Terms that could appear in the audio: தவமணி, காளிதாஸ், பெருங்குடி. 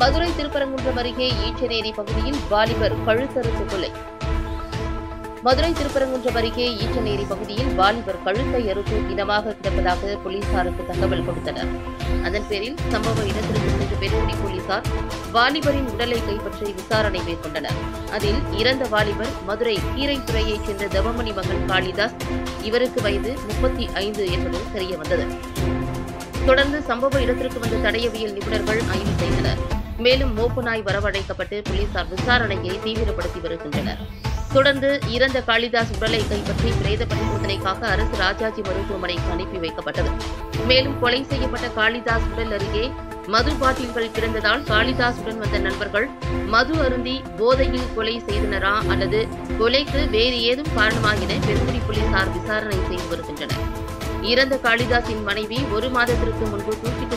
மதுரை திருப்பரங்குன்றம் அருகே ஈச்சநேரி பகுதியில் வாலிபர் கழுத்தறுத்து கொலை. மதுரை திருப்பரங்குன்றம் அருகே ஈச்சநேரி பகுதியில் வாலிபர் கழுத்தை அறுத்து இனமாக கிடப்பதாக போலீசாருக்கு தகவல் கொடுத்தனர். அதன் பேரில் சம்பவ இடத்திற்கு சென்று பெருங்குடி போலீசார் வாலிபரின் உடலை கைப்பற்றி விசாரணை மேற்கொண்டனர். அதில் இறந்த வாலிபர் மதுரை கீரைத்துறையைச் சேர்ந்த தவமணி மகன் காளிதாஸ். இவருக்கு வயது 35 என்பது தெரியவந்தது. தொடர்ந்து சம்பவ இடத்திற்கு வந்த தடயவியல் நிபுணர்கள் ஆய்வு செய்தனர். மேலும் மோப்பு நாய் வரவழைக்கப்பட்டு போலீசார் விசாரணையை தீவிரப்படுத்தி வருகின்றனர். தொடர்ந்து இறந்த காளிதாஸ் உடலை கைப்பற்றி பிரேத பரிசோதனைக்காக அரசு ராஜாஜி மருத்துவமனைக்கு அனுப்பி வைக்கப்பட்டது. மேலும் கொலை செய்யப்பட்ட காளிதாஸ் உடல் அருகே மது பாட்டில்கள் கிடந்ததால் காளிதாசுடன் வந்த நண்பர்கள் மது அருந்தி போதையில் கொலை செய்தனரா அல்லது கொலைக்கு வேறு ஏதும் காரணமா என பெருங்குடி போலீசார் விசாரணை செய்து வருகின்றனர். இறந்த காளிதாசின் மனைவி ஒரு மாதத்திற்கு முன்பு தூக்கிட்டு